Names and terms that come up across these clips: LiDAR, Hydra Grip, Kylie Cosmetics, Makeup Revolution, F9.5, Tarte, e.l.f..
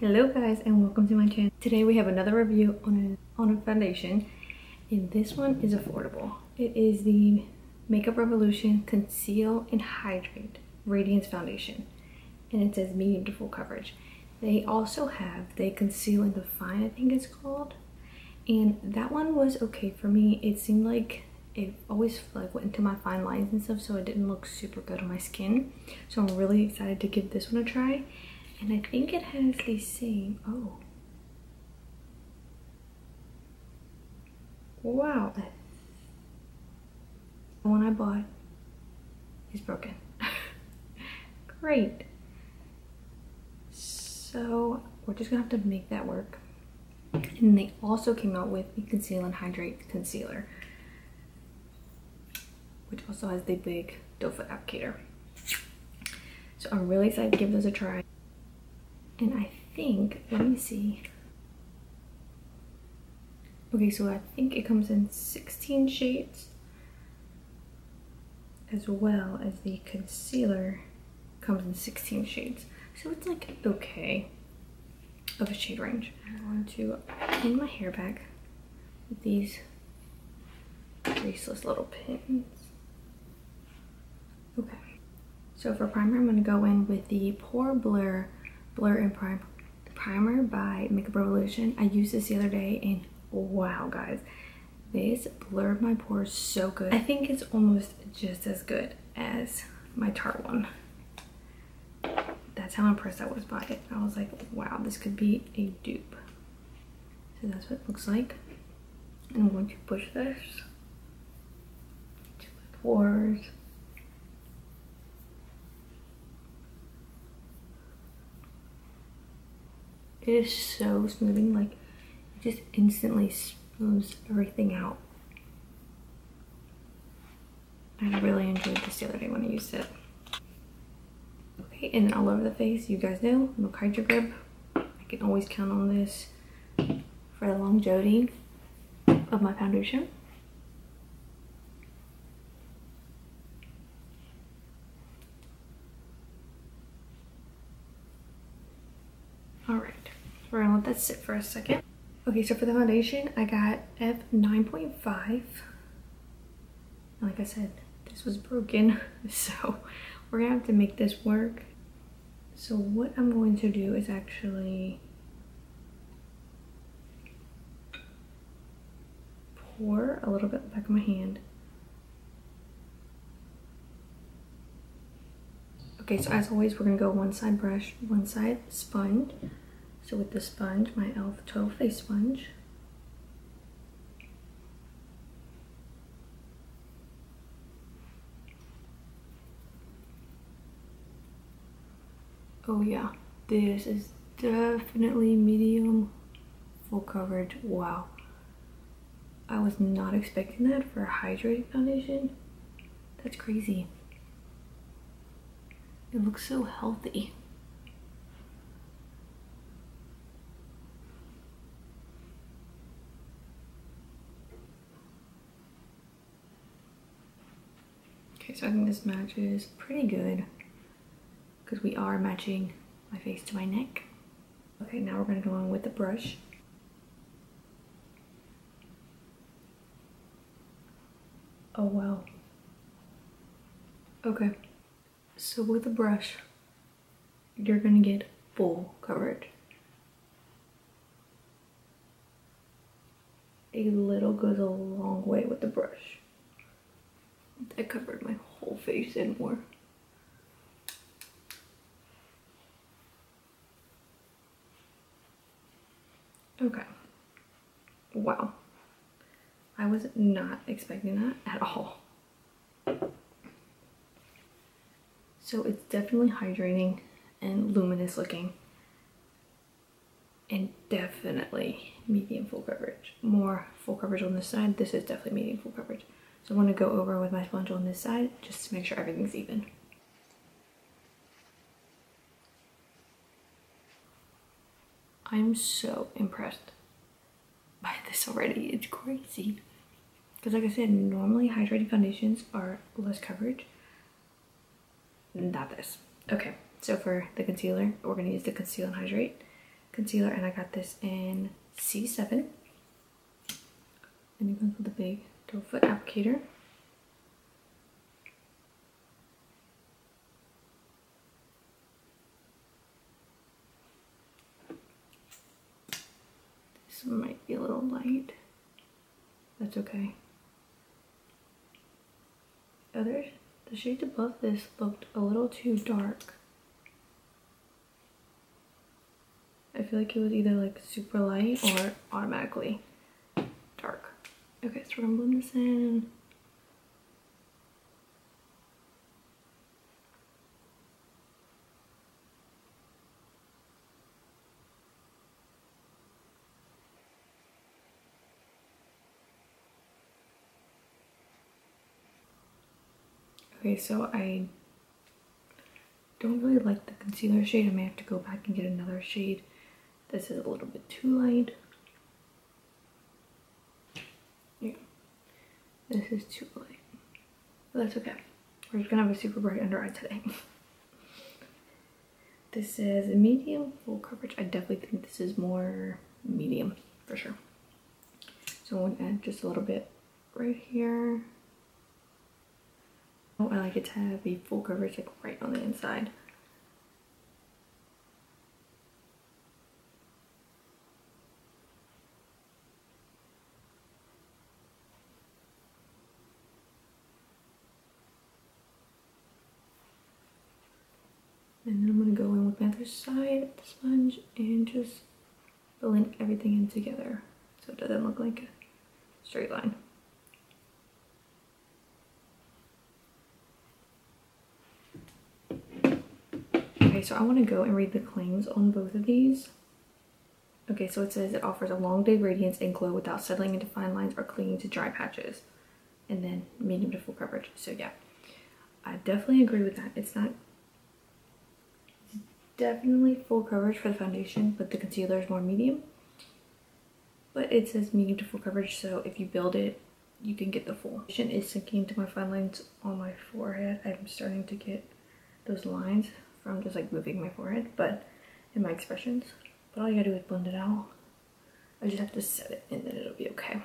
Hello guys and welcome to my channel. Today we have another review on a foundation, and this one is affordable. It is the Makeup Revolution Conceal and Hydrate Radiance Foundation, and it says medium to full coverage. They also have the Conceal and Define, I think it's called, and that one was okay for me. It seemed like it always like went into my fine lines and stuff, so it didn't look super good on my skin. So I'm really excited to give this one a try. And I think it has the same, oh. Wow. The one I bought is broken. Great. So we're just gonna have to make that work. And they also came out with the Conceal and Hydrate Concealer, which also has the big doe foot applicator. So I'm really excited to give this a try. And I think, let me see. Okay, so I think it comes in 16 shades, as well as the concealer comes in 16 shades. So it's like okay of a shade range. I want to pin my hair back with these graceless little pins. Okay, so for primer, I'm gonna go in with the Pore Blur and Prime Primer by Makeup Revolution. I used this the other day and wow guys, this blurred my pores so good. I think it's almost just as good as my Tarte one. That's how impressed I was by it. I was like, wow, this could be a dupe. So that's what it looks like. And I'm going to push this to my pores. It is so smoothing, like it just instantly smooths everything out. I really enjoyed this the other day when I used it. Okay, and all over the face, you guys know, no Hydra Grip. I can always count on this for the longevity of my foundation. Alright. We're gonna let that sit for a second. Okay, so for the foundation, I got F9.5. Like I said, this was broken, so we're gonna have to make this work. So what I'm going to do is actually pour a little bit in the back of my hand. Okay, so as always, we're gonna go one side brush, one side sponge. So with the sponge, my e.l.f. Total Face Sponge. Oh yeah, this is definitely medium full coverage. Wow. I was not expecting that for a hydrating foundation. That's crazy. It looks so healthy. So I think this matches pretty good because we are matching my face to my neck. Okay, now we're going to go on with the brush. Oh wow. Okay, so with the brush, you're going to get full coverage. A little goes a long way with the brush. I covered my whole face and more. Okay. Wow. I was not expecting that at all. So it's definitely hydrating and luminous looking. And definitely medium full coverage. More full coverage on this side. This is definitely medium full coverage. So I'm going to go over with my sponge on this side just to make sure everything's even. I'm so impressed by this already. It's crazy. Because like I said, normally hydrating foundations are less coverage. Not this. Okay, so for the concealer, we're going to use the Conceal and Hydrate concealer, and I got this in C7. And it comes with a big doe foot applicator. This might be a little light. That's okay. The other, the shades above this looked a little too dark. I feel like it was either like super light or automatically dark. Okay, so we're gonna blend this in. Okay, so I don't really like the concealer shade. I may have to go back and get another shade. This is a little bit too light. Yeah, this is too light. But that's okay. We're just gonna have a super bright under eye today. This is medium full coverage. I definitely think this is more medium for sure. So I'm gonna add just a little bit right here. Oh, I like it to have the full coverage like right on the inside. And then I'm going to go in with my other side, the sponge, and just blend everything in together so it doesn't look like a straight line. Okay, so I want to go and read the claims on both of these. Okay, so it says it offers a long day radiance and glow without settling into fine lines or clinging to dry patches. And then medium to full coverage. So yeah, I definitely agree with that. It's not definitely full coverage for the foundation, but the concealer is more medium. But it says medium to full coverage, so if you build it, you can get the full. It's sinking into my fine lines on my forehead. I'm starting to get those lines. I'm just like moving my forehead, but in my expressions. But all you gotta do is blend it out. I just have to set it and then it'll be okay.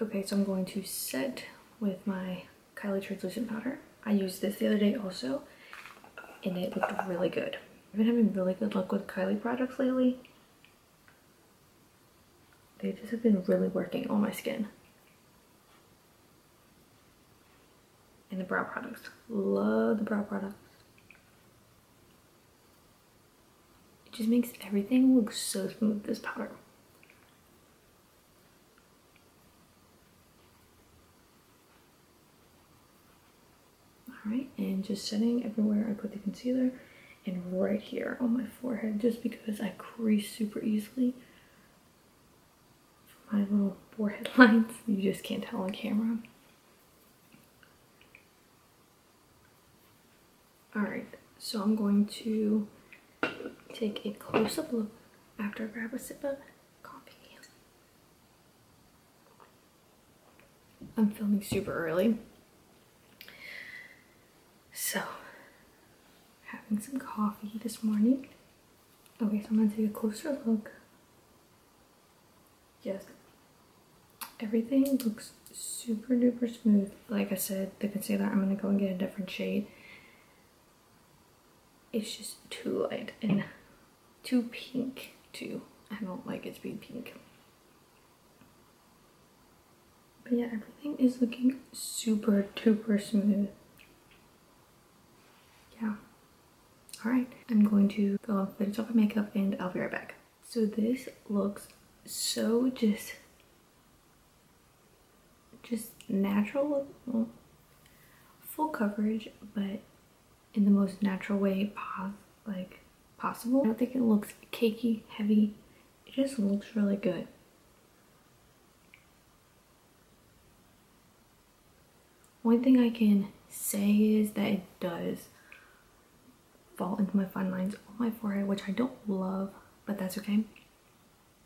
Okay, so I'm going to set with my Kylie translucent powder. I used this the other day also, and it looked really good. I've been having really good luck with Kylie products lately. They just have been really working on my skin. And the brow products. Love the brow products. It just makes everything look so smooth, this powder. Alright, and just setting everywhere I put the concealer, and right here on my forehead, just because I crease super easily. For my little forehead lines, you just can't tell on camera. Alright, so I'm going to take a close-up look after I grab a sip of coffee. I'm filming super early, so having some coffee this morning. Okay, so I'm going to take a closer look. Yes, everything looks super duper smooth. Like I said, the concealer, I'm going to go and get a different shade. It's just too light and too pink too. I don't like it to be pink. But yeah, everything is looking super duper smooth. Yeah. Alright, I'm going to go and finish off my makeup and I'll be right back. So this looks so just natural, full coverage, but in the most natural way possible. I don't think it looks cakey, heavy. It just looks really good. One thing I can say is that it does fall into my fine lines on my forehead, which I don't love, but that's okay.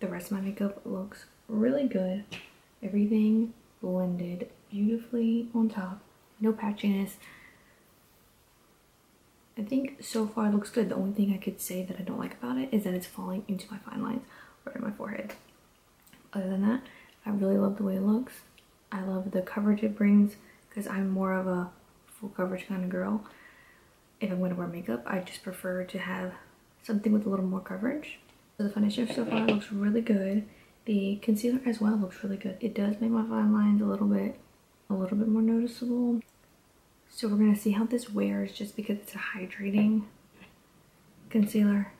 The rest of my makeup looks really good. Everything blended beautifully on top. No patchiness. I think so far it looks good. The only thing I could say that I don't like about it is that it's falling into my fine lines right in my forehead. Other than that, I really love the way it looks. I love the coverage it brings because I'm more of a full coverage kind of girl. If I'm going to wear makeup, I just prefer to have something with a little more coverage. So the foundation so far looks really good. The concealer as well looks really good. It does make my fine lines a little bit more noticeable. So we're going to see how this wears just because it's a hydrating concealer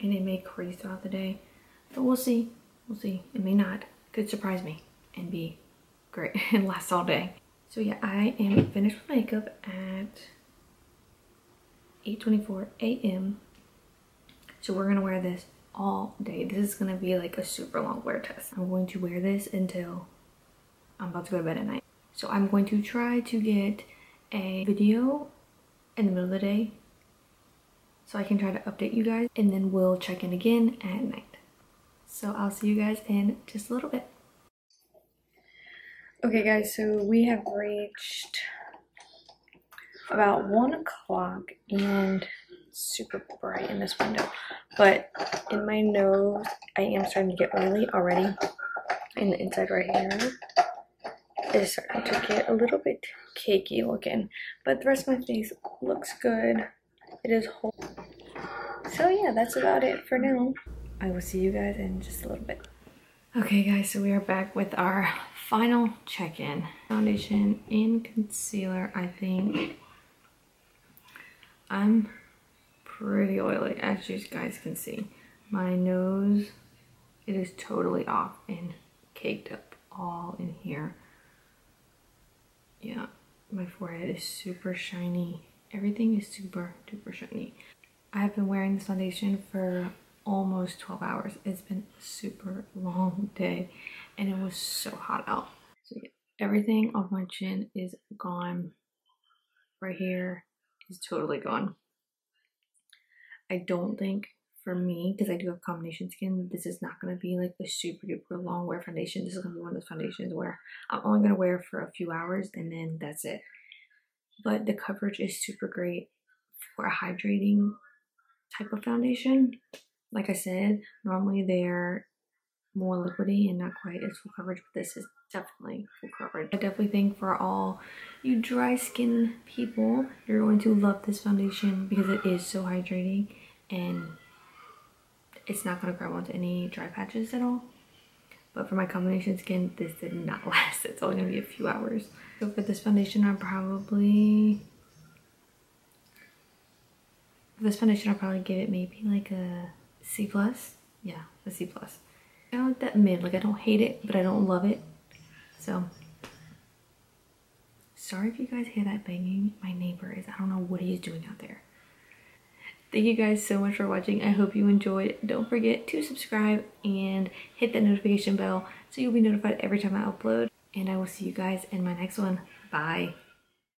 and it may crease throughout the day. But we'll see. We'll see. It may not. Could surprise me and be great and last all day. So yeah, I am finished with makeup at 8:24 a.m. So we're going to wear this all day. This is going to be like a super long wear test. I'm going to wear this until I'm about to go to bed at night. So I'm going to try to get a video in the middle of the day so I can try to update you guys, and then we'll check in again at night. So I'll see you guys in just a little bit. Okay guys, so we have reached about 1 o'clock and it's super bright in this window, but in my nose I am starting to get oily already. And the inside right here is starting to get a little bit cakey looking, but the rest of my face looks good. It is whole. So yeah, that's about it for now. I will see you guys in just a little bit. Okay guys, so we are back with our final check-in. Foundation and concealer. I think I'm pretty oily, as you guys can see. My nose, it is totally off and caked up all in here. Yeah, my forehead is super shiny. Everything is super duper shiny. I have been wearing this foundation for almost 12 hours. It's been a super long day and it was so hot out. So yeah, everything off my chin is gone. Right here is totally gone. I don't think for me, because I do have combination skin, this is not going to be like a super duper long wear foundation. This is going to be one of those foundations where I'm only going to wear for a few hours and then that's it. But the coverage is super great for a hydrating type of foundation. Like I said, normally they're more liquidy and not quite as full coverage, but this is definitely full coverage. I definitely think for all you dry skin people, you're going to love this foundation because it is so hydrating and it's not going to grab onto any dry patches at all. But for my combination skin, this did not last. It's only going to be a few hours. So for this foundation, I'll probably give it maybe like a C+. Yeah, a C+. I like that mid. Like, I don't hate it, but I don't love it. So, sorry if you guys hear that banging. My neighbor is, I don't know what he's doing out there. Thank you guys so much for watching. I hope you enjoyed. Don't forget to subscribe and hit that notification bell so you'll be notified every time I upload. And I will see you guys in my next one. Bye.